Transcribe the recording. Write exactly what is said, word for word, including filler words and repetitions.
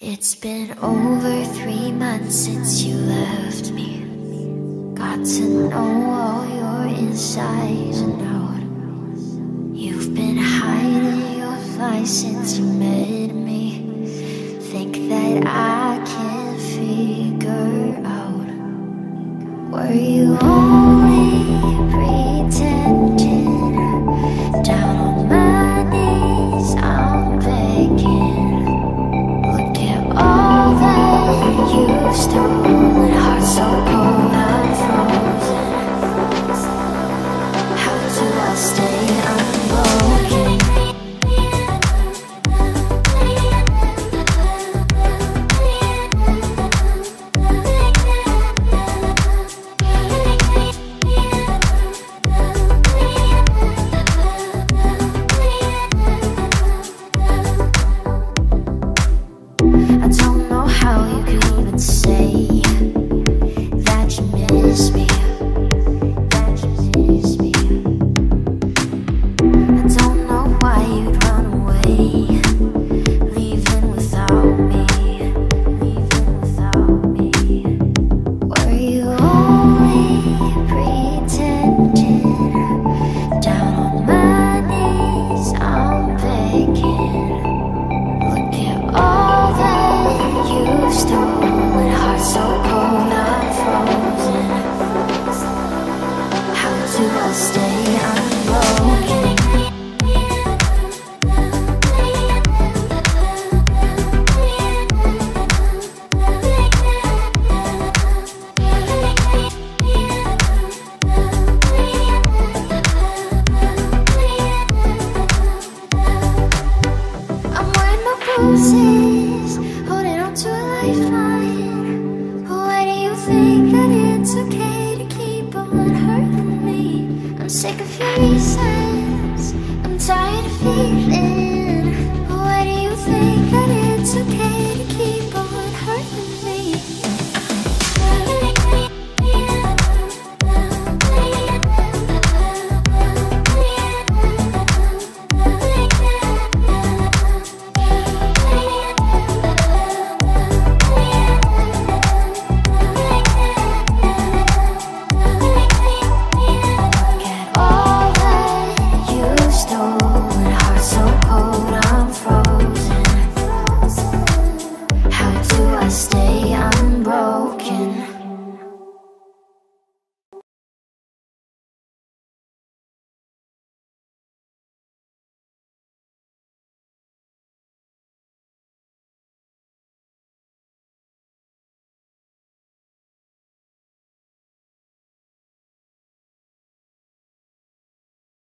It's been over three months since you left me. Got to know all your insides and out. You've been hiding your flies since you met me. Think that I can't figure out. Were you only pretending? Down on my knees, I'm begging. All that you stole.